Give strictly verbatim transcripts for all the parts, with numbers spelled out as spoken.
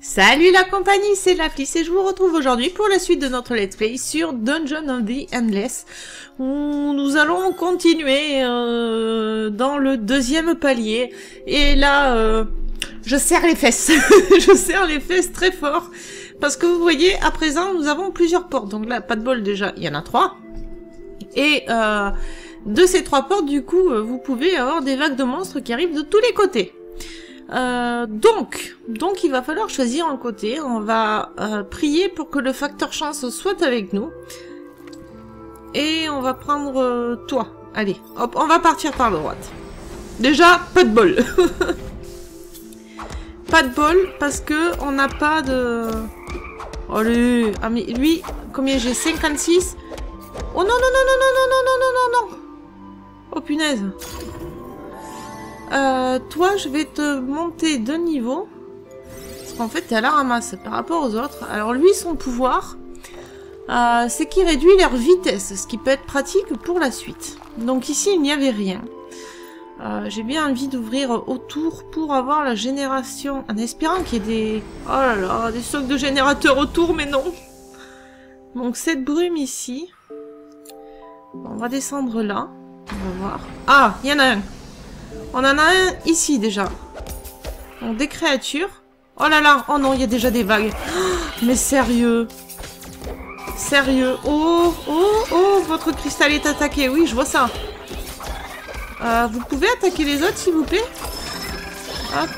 Salut la compagnie, c'est la Flisse et je vous retrouve aujourd'hui pour la suite de notre let's play sur Dungeon of the Endless où nous allons continuer euh, dans le deuxième palier. Et là, euh, je serre les fesses, je serre les fesses très fort parce que vous voyez, à présent, nous avons plusieurs portes. Donc là, pas de bol déjà, il y en a trois. Et euh, de ces trois portes, du coup, vous pouvez avoir des vagues de monstres qui arrivent de tous les côtés. Euh, donc, donc il va falloir choisir un côté. On va euh, prier pour que le facteur chance soit avec nous. Et on va prendre euh, toi. Allez, hop, on va partir par la droite. Déjà, pas de bol. Pas de bol parce que on n'a pas de... Oh lui, ah, mais lui, combien j'ai, cinquante-six. Oh non, non, non, non, non, non, non, non, non, non. Oh punaise. Euh, toi, je vais te monter de niveau. Parce qu'en fait, t'es à la ramasse par rapport aux autres. Alors lui, son pouvoir, euh, c'est qu'il réduit leur vitesse, ce qui peut être pratique pour la suite. Donc ici, il n'y avait rien. Euh, J'ai bien envie d'ouvrir autour pour avoir la génération. En espérant qu'il y ait des... Oh là là, des stocks de générateurs autour, mais non. Donc cette brume ici. On va descendre là. On va voir. Ah, il y en a un. On en a un ici déjà. Donc des créatures. Oh là là, oh non, il y a déjà des vagues. Mais sérieux. Sérieux. Oh, oh, oh, votre cristal est attaqué. Oui, je vois ça. Euh, vous pouvez attaquer les autres, s'il vous plaît? Hop.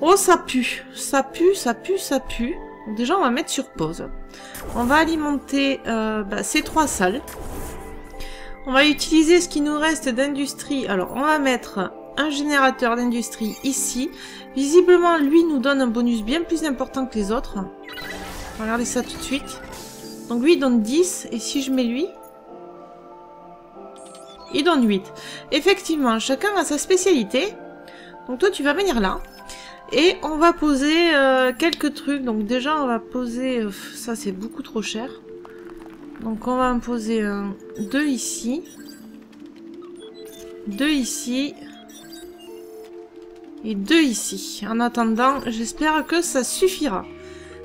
Oh, ça pue. Ça pue, ça pue, ça pue. Donc déjà, on va mettre sur pause. On va alimenter euh, bah, ces trois salles. On va utiliser ce qui nous reste d'industrie. Alors, on va mettre un générateur d'industrie ici. Visiblement, lui nous donne un bonus bien plus important que les autres. On va regarder ça tout de suite. Donc, lui, il donne dix. Et si je mets lui, il donne huit. Effectivement, chacun a sa spécialité. Donc, toi, tu vas venir là. Et on va poser euh, quelques trucs. Donc, déjà, on va poser... Ça, c'est beaucoup trop cher. Donc on va imposer un, deux ici, deux ici, et deux ici. En attendant, j'espère que ça suffira.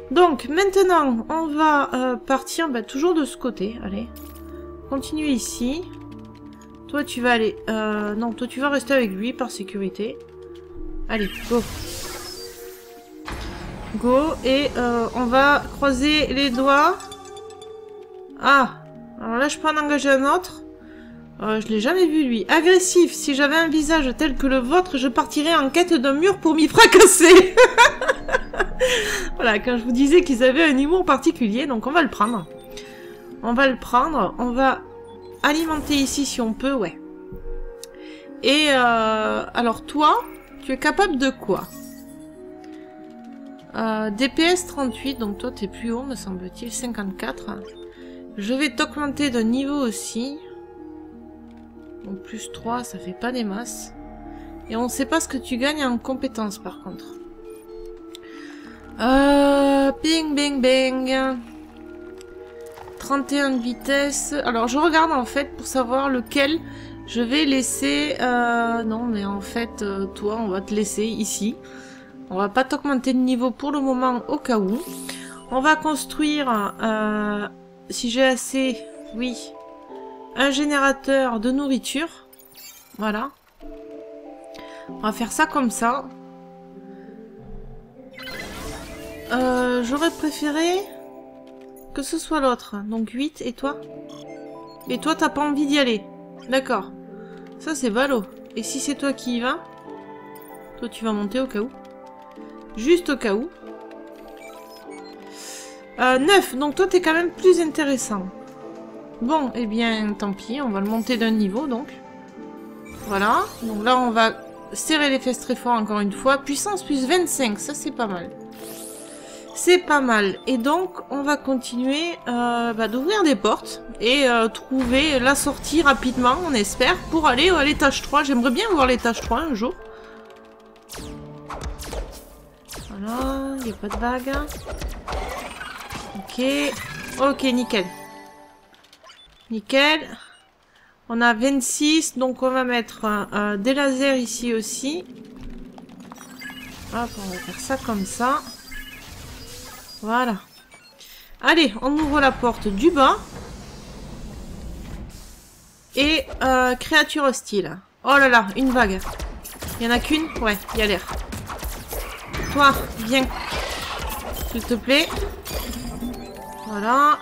Donc maintenant, on va euh, partir bah, toujours de ce côté. Allez, continue ici. Toi tu vas aller... Euh, non, toi tu vas rester avec lui par sécurité. Allez, go. Go, et euh, on va croiser les doigts... Ah, alors là je peux en engager un autre. Euh, je l'ai jamais vu lui. Agressif, si j'avais un visage tel que le vôtre, je partirais en quête d'un mur pour m'y fracasser. Voilà, quand je vous disais qu'ils avaient un humour particulier, donc on va le prendre. On va le prendre, on va alimenter ici si on peut, ouais. Et euh, alors toi, tu es capable de quoi? euh, D P S trente-huit, donc toi t'es plus haut me semble-t-il, cinquante-quatre. Je vais t'augmenter de niveau aussi. Donc plus trois, ça fait pas des masses. Et on sait pas ce que tu gagnes en compétences par contre. Euh, bing, bing, bing. trente et un de vitesse. Alors je regarde en fait pour savoir lequel je vais laisser... Euh, non mais en fait, toi on va te laisser ici. On va pas t'augmenter de niveau pour le moment au cas où. On va construire... Euh, si j'ai assez, oui, un générateur de nourriture. Voilà. On va faire ça comme ça. Euh, J'aurais préféré que ce soit l'autre. Donc huit, et toi? Et toi, t'as pas envie d'y aller. D'accord. Ça, c'est ballot. Et si c'est toi qui y vas, toi, tu vas monter au cas où. Juste au cas où. Euh, neuf, donc toi t'es quand même plus intéressant. Bon, eh bien tant pis, on va le monter d'un niveau donc. Voilà, donc là on va serrer les fesses très fort encore une fois. Puissance plus vingt-cinq, ça c'est pas mal. C'est pas mal. Et donc on va continuer euh, bah, d'ouvrir des portes et euh, trouver la sortie rapidement, on espère, pour aller à l'étage trois. J'aimerais bien voir l'étage trois un jour. Voilà, il n'y a pas de vague. Ok, ok, nickel. Nickel. On a vingt-six, donc on va mettre euh, des lasers ici aussi. Hop, on va faire ça comme ça. Voilà. Allez, on ouvre la porte du bas. Et euh, créature hostile. Oh là là, une vague. Il y en a qu'une? Ouais, il y a l'air. Toi, viens. S'il te plaît. Voilà.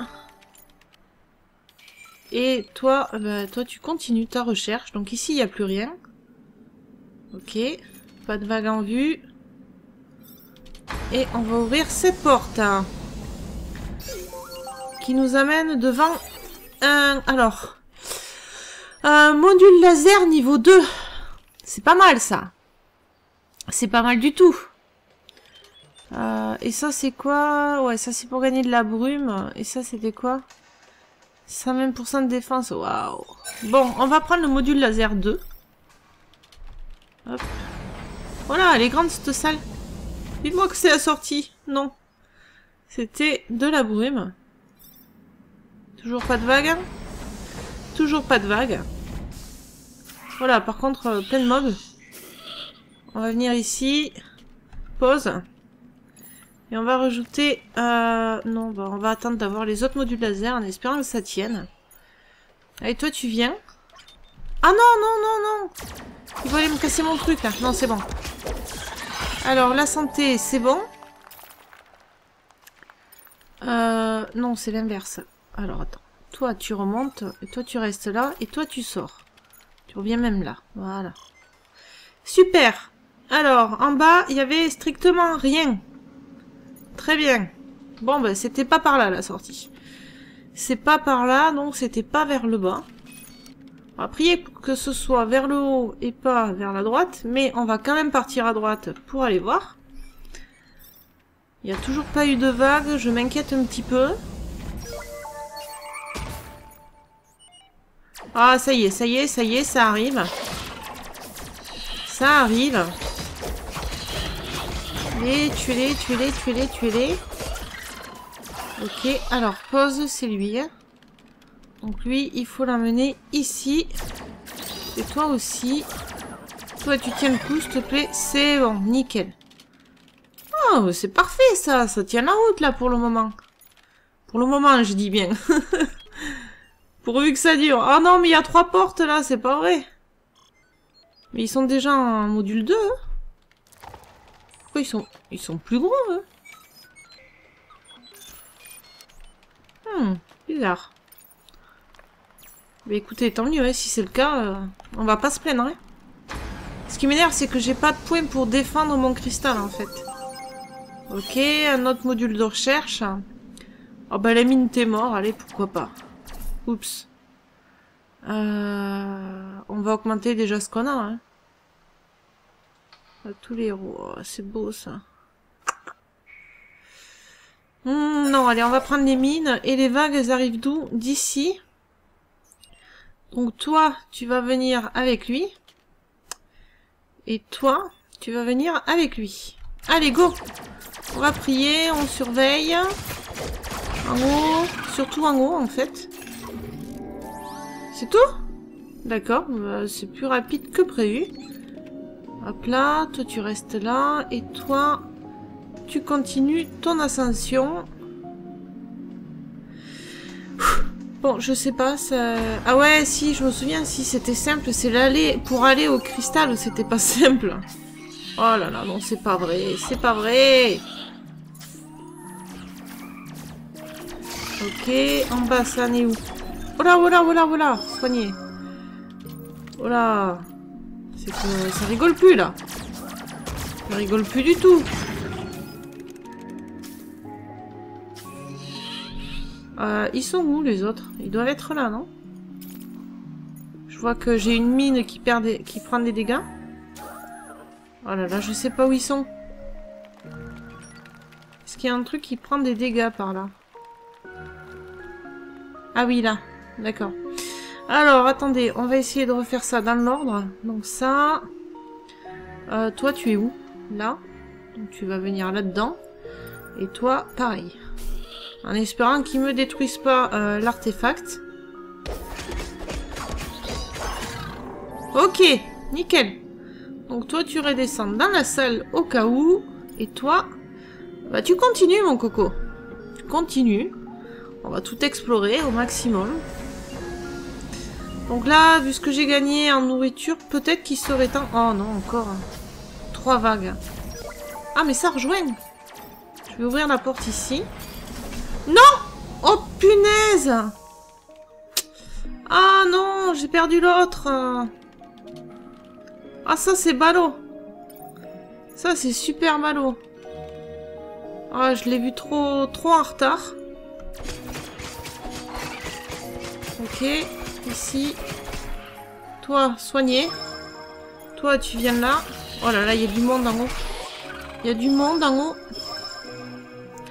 Et toi, bah, toi tu continues ta recherche. Donc ici, il n'y a plus rien. Ok. Pas de vague en vue. Et on va ouvrir cette porte. Hein, qui nous amène devant un... Alors... Euh, module laser niveau deux. C'est pas mal ça. C'est pas mal du tout. Euh, et ça c'est quoi? Ouais, ça c'est pour gagner de la brume. Et ça c'était quoi? cent vingt pour cent de défense. Waouh. Bon, on va prendre le module laser deux. Hop. Voilà, elle est grande cette salle. Dites-moi que c'est assorti. Non. C'était de la brume. Toujours pas de vague. Toujours pas de vague. Voilà, par contre, euh, plein de mobs. On va venir ici. Pause. Et on va rajouter... Euh, non, bah, on va attendre d'avoir les autres modules laser en espérant que ça tienne. Allez, toi, tu viens. Ah non, non, non, non. Il va aller me casser mon truc, là. Non, c'est bon. Alors, la santé, c'est bon. Euh, non, c'est l'inverse. Alors, attends. Toi, tu remontes. Et toi, tu restes là. Et toi, tu sors. Tu reviens même là. Voilà. Super. Alors, en bas, il y avait strictement rien. Très bien. Bon, ben, c'était pas par là, la sortie. C'est pas par là, donc c'était pas vers le bas. On va prier pour que ce soit vers le haut et pas vers la droite. Mais on va quand même partir à droite pour aller voir. Il n'y a toujours pas eu de vague. Je m'inquiète un petit peu. Ah, ça y est, ça y est, ça y est, ça arrive. Ça arrive. Tuez-les, tuez-les, tuez-les, tuez-les, tuez-les. Ok, alors, pause, c'est lui. Donc lui, il faut l'amener ici. Et toi aussi. Toi, tu tiens le coup, s'il te plaît. C'est bon, nickel. Oh, c'est parfait, ça. Ça tient la route, là, pour le moment. Pour le moment, je dis bien. Pourvu que ça dure. Ah non, mais il y a trois portes là, c'est pas vrai. Mais ils sont déjà en module deux. Hein. Pourquoi ils sont... Ils sont plus gros, eux. Hum, bizarre. Mais écoutez, tant mieux, hein, si c'est le cas, euh, on va pas se plaindre. Hein. Ce qui m'énerve, c'est que j'ai pas de points pour défendre mon cristal, en fait. Ok, un autre module de recherche. Oh bah la mine, t'es mort, allez, pourquoi pas. Oups. Euh, on va augmenter déjà ce qu'on a. Hein. À tous les héros. Oh, c'est beau ça. Mmh, non, allez, on va prendre les mines. Et les vagues, elles arrivent d'où? D'ici. Donc toi, tu vas venir avec lui. Et toi, tu vas venir avec lui. Allez, go! On va prier, on surveille. En haut, surtout en haut en fait. C'est tout? D'accord, bah, c'est plus rapide que prévu. Hop là, toi tu restes là, et toi, tu continues ton ascension. Bon, je sais pas, ça... Ah ouais, si, je me souviens, si c'était simple, c'est l'aller pour aller au cristal, c'était pas simple. Oh là là, non, c'est pas vrai, c'est pas vrai. Ok, en bas, ça en est où? Oh là, oh là, oh là, oh là, soigné. Oh là. C'est que ça rigole plus, là. Ça rigole plus du tout. Euh, ils sont où, les autres? Ils doivent être là, non? Je vois que j'ai une mine qui, perd des... qui prend des dégâts. Oh là là, je sais pas où ils sont. Est-ce qu'il y a un truc qui prend des dégâts par là? Ah oui, là. D'accord. Alors, attendez, on va essayer de refaire ça dans l'ordre. Donc ça... Euh, toi, tu es où? Là. Donc tu vas venir là-dedans. Et toi, pareil. En espérant qu'ils ne me détruisent pas euh, l'artefact. Ok, nickel. Donc toi, tu redescends dans la salle au cas où. Et toi, bah tu continues, mon coco. Continue. On va tout explorer au maximum. Donc là, vu ce que j'ai gagné en nourriture, peut-être qu'il serait temps... Oh non, encore. Trois vagues. Ah, mais ça rejoigne. Je vais ouvrir la porte ici. Non! Oh, punaise! Ah non, j'ai perdu l'autre. Ah, ça, c'est ballot. Ça, c'est super ballot. Ah, je l'ai vu trop, trop en retard. Ok, ici. Toi, soigné. Toi, tu viens là. Oh là là, il y a du monde en haut. Il y a du monde en haut.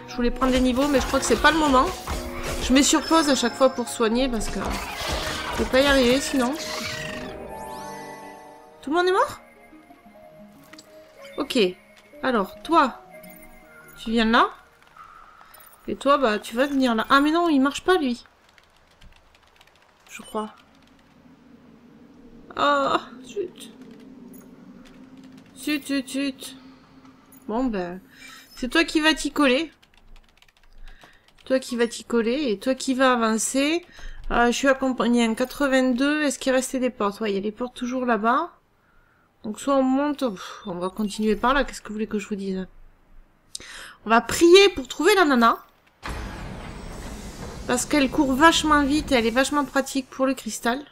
Je voulais prendre des niveaux, mais je crois que c'est pas le moment. Je mets sur pause à chaque fois pour soigner, parce que je vais pas y arriver, sinon. Tout le monde est mort? Ok. Alors, toi... tu viens là. Et toi, bah, tu vas venir là. Ah, mais non, il marche pas, lui. Je crois. Ah, oh, zut. Zut, zut, zut. Bon, ben... c'est toi qui vas t'y coller. Toi qui vas t'y coller. Et toi qui vas avancer. Euh, je suis accompagnée en quatre-vingt-deux. Est-ce qu'il restait des portes? Ouais, il y a les portes toujours là-bas. Donc, soit on monte... Pff, on va continuer par là. Qu'est-ce que vous voulez que je vous dise? On va prier pour trouver la nana. Parce qu'elle court vachement vite et elle est vachement pratique pour le cristal.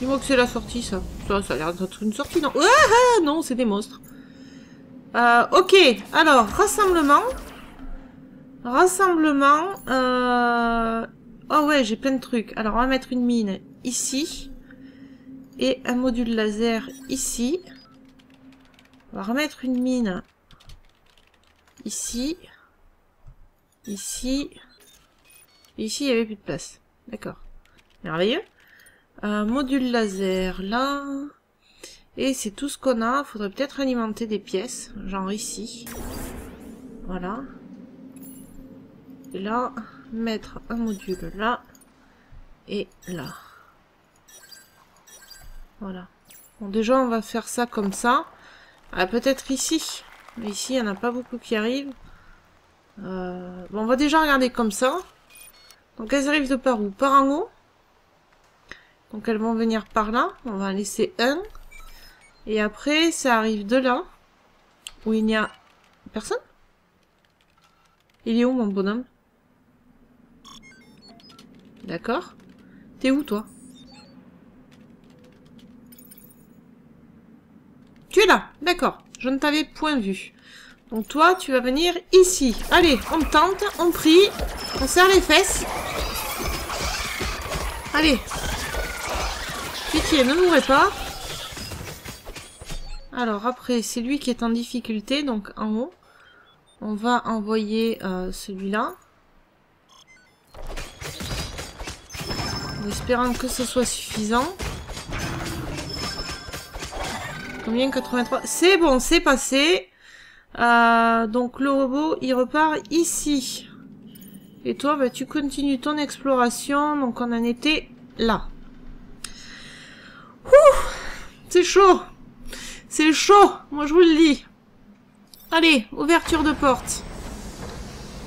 Dis-moi que c'est la sortie, ça. Ça, ça a l'air d'être une sortie, non? Ah, non, c'est des monstres. Euh, ok, alors, rassemblement. Rassemblement. Euh... Oh ouais, j'ai plein de trucs. Alors, on va mettre une mine ici. Et un module laser ici. On va remettre une mine ici, ici, ici, il n'y avait plus de place. D'accord. Merveilleux. Euh, module laser là. Et c'est tout ce qu'on a. Faudrait peut-être alimenter des pièces, genre ici. Voilà. Et là, mettre un module là et là. Voilà. Bon, déjà, on va faire ça comme ça. Ah, peut-être ici. Mais ici, il n'y en a pas beaucoup qui arrivent. Euh... Bon, on va déjà regarder comme ça. Donc, elles arrivent de par où? Par en haut. Donc, elles vont venir par là. On va en laisser un. Et après, ça arrive de là. Où il n'y a personne. Il est où, mon bonhomme? D'accord. T'es où, toi? Tu es là, d'accord. Je ne t'avais point vu. Donc toi, tu vas venir ici. Allez, on tente, on prie, on serre les fesses. Allez. Pitié, ne mourrez pas. Alors après, c'est lui qui est en difficulté, donc en haut. On va envoyer euh, celui-là. En espérant que ce soit suffisant. Combien? Quatre-vingt-trois. C'est bon, c'est passé. Euh, donc le robot, il repart ici. Et toi, bah, tu continues ton exploration. Donc on en était là. C'est chaud. C'est chaud. Moi, je vous le dis. Allez, ouverture de porte.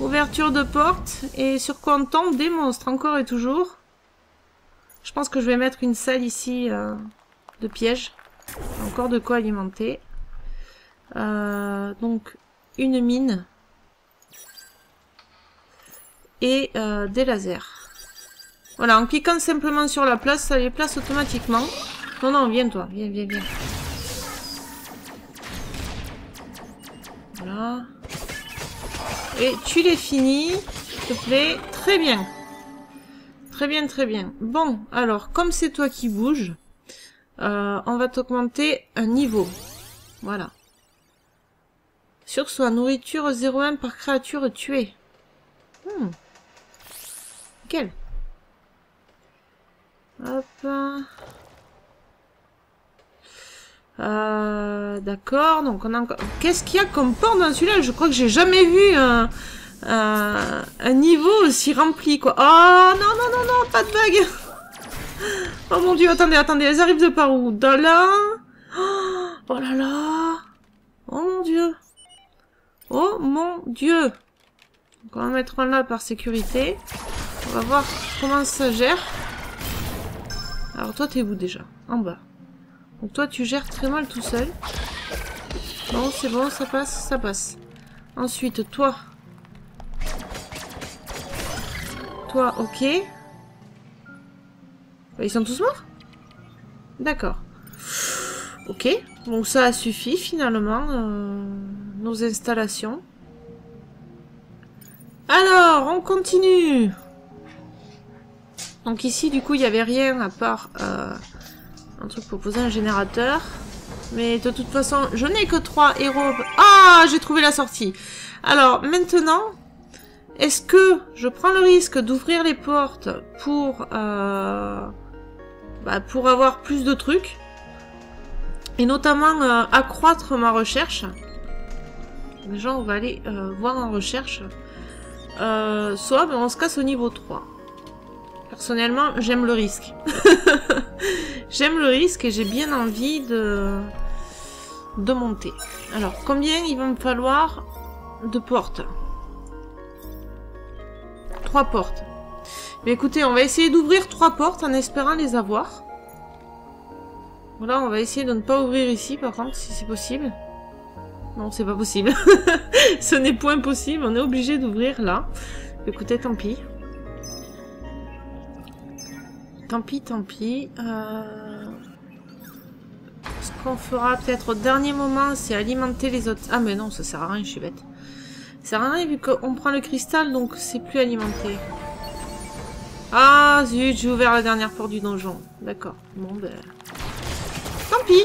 Ouverture de porte. Et sur quoi on tombe? Des monstres, encore et toujours. Je pense que je vais mettre une salle ici euh, de piège. Encore de quoi alimenter. Euh, donc, une mine. Et euh, des lasers. Voilà, en cliquant simplement sur la place, ça les place automatiquement. Non, non, viens toi. Viens, viens, viens. Voilà. Et tu les finis, s'il te plaît. Très bien. Très bien, très bien. Bon, alors, comme c'est toi qui bouges... Euh, on va t'augmenter un niveau. Voilà. Sur soi, nourriture zéro virgule un par créature tuée. Hmm. Nickel. Hop. Euh, D'accord. Donc on a encore... Qu'est-ce qu'il y a comme port dans celui-là? Je crois que j'ai jamais vu un, un, un niveau aussi rempli, quoi. Oh non, non, non, non, pas de bague. Oh mon dieu, attendez, attendez, elles arrivent de par où? Dans là? Oh là là! Oh mon dieu! Oh mon dieu! Donc on va en mettre un là par sécurité. On va voir comment ça gère. Alors toi t'es où déjà? En bas. Donc toi tu gères très mal tout seul. Bon c'est bon, ça passe, ça passe. Ensuite toi. Toi, ok. Ils sont tous morts? D'accord. Ok, donc ça a suffi finalement, euh, nos installations. Alors, on continue. Donc ici, du coup, il n'y avait rien à part euh, un truc pour poser un générateur. Mais de toute façon, je n'ai que trois héros. Ah, j'ai trouvé la sortie. Alors, maintenant, est-ce que je prends le risque d'ouvrir les portes pour, euh, bah, pour avoir plus de trucs? Et notamment euh, accroître ma recherche. Déjà, on va aller euh, voir en recherche. Euh, soit ben, on se casse au niveau trois. Personnellement, j'aime le risque. J'aime le risque et j'ai bien envie de... de monter. Alors, combien il va me falloir de portes? Trois portes. Mais écoutez, on va essayer d'ouvrir trois portes en espérant les avoir. Voilà, on va essayer de ne pas ouvrir ici, par contre, si c'est possible. Non, c'est pas possible. Ce n'est point possible, on est obligé d'ouvrir là. Écoutez, tant pis. Tant pis, tant pis. Euh... Ce qu'on fera peut-être au dernier moment, c'est alimenter les autres... Ah mais non, ça sert à rien, je suis bête. Ça sert à rien vu qu'on prend le cristal, donc c'est plus alimenté. Ah zut, j'ai ouvert la dernière porte du donjon. D'accord, bon ben... Tant pis.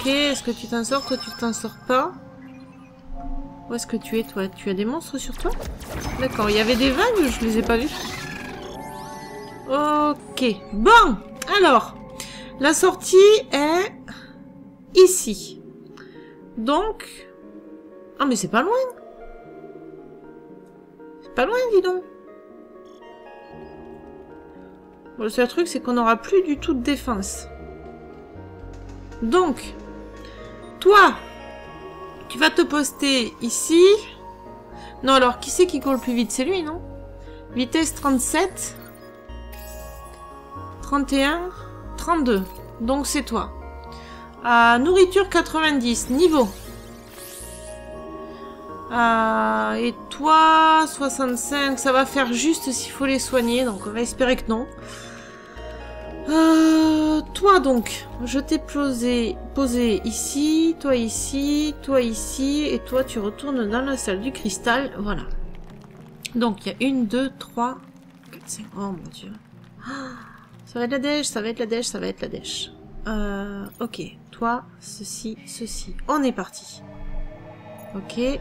Ok, est-ce que tu t'en sors? Toi, tu t'en sors pas. Où est-ce que tu es, toi? Tu as des monstres sur toi? D'accord, il y avait des vagues, je les ai pas vus. Ok. Bon, alors, la sortie est ici. Donc... Ah, mais c'est pas loin. C'est pas loin, dis donc. Le seul truc, c'est qu'on n'aura plus du tout de défense. Donc, toi, tu vas te poster ici. Non, alors, qui c'est qui court le plus vite? C'est lui, non? Vitesse trente-sept. trente et un. trente-deux. Donc, c'est toi. Euh, nourriture quatre-vingt-dix. Niveau. Euh, et toi, soixante-cinq. Ça va faire juste s'il faut les soigner. Donc, on va espérer que non. Euh, toi donc, je t'ai posé, posé ici, toi ici, toi ici, et toi tu retournes dans la salle du cristal, voilà. Donc il y a une, deux, trois, quatre, cinq, oh mon dieu. Ça va être la dèche, ça va être la dèche, ça va être la dèche. Euh, ok, toi, ceci, ceci, on est parti. Ok,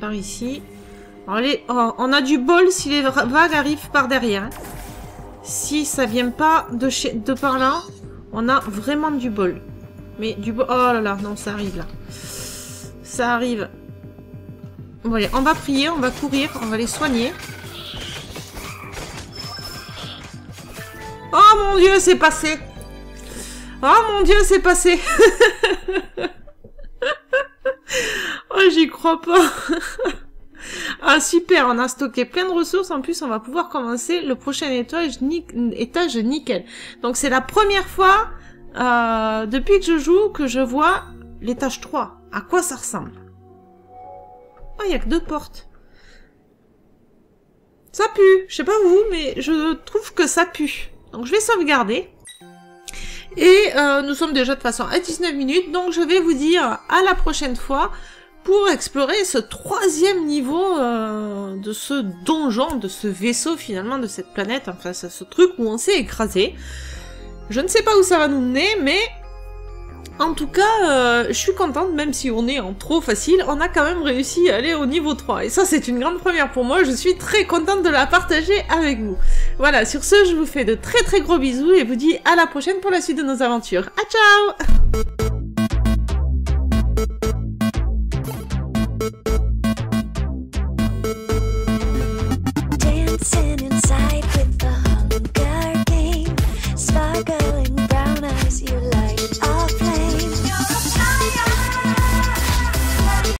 par ici. Allez, oh, on a du bol si les vagues arrivent par derrière. Si ça vient pas de, chez... de par là, on a vraiment du bol. Mais du bol... Oh là là, non, ça arrive là. Ça arrive. Bon, allez, on va prier, on va courir, on va les soigner. Oh mon dieu, c'est passé. Oh mon dieu, c'est passé. Oh, j'y crois pas. Ah super, on a stocké plein de ressources, en plus on va pouvoir commencer le prochain étage, ni étage nickel. Donc c'est la première fois euh, depuis que je joue que je vois l'étage trois. À quoi ça ressemble? Oh, il n'y a que deux portes. Ça pue, je sais pas vous, mais je trouve que ça pue. Donc je vais sauvegarder. Et euh, nous sommes déjà de façon à dix-neuf minutes, donc je vais vous dire à la prochaine fois pour explorer ce troisième niveau euh, de ce donjon, de ce vaisseau finalement, de cette planète, enfin c'est ce truc où on s'est écrasé. Je ne sais pas où ça va nous mener, mais en tout cas, euh, je suis contente, même si on est en trop facile, on a quand même réussi à aller au niveau trois. Et ça, c'est une grande première pour moi, je suis très contente de la partager avec vous. Voilà, sur ce, je vous fais de très très gros bisous et vous dis à la prochaine pour la suite de nos aventures. À ciao! Thank you. dancing inside with the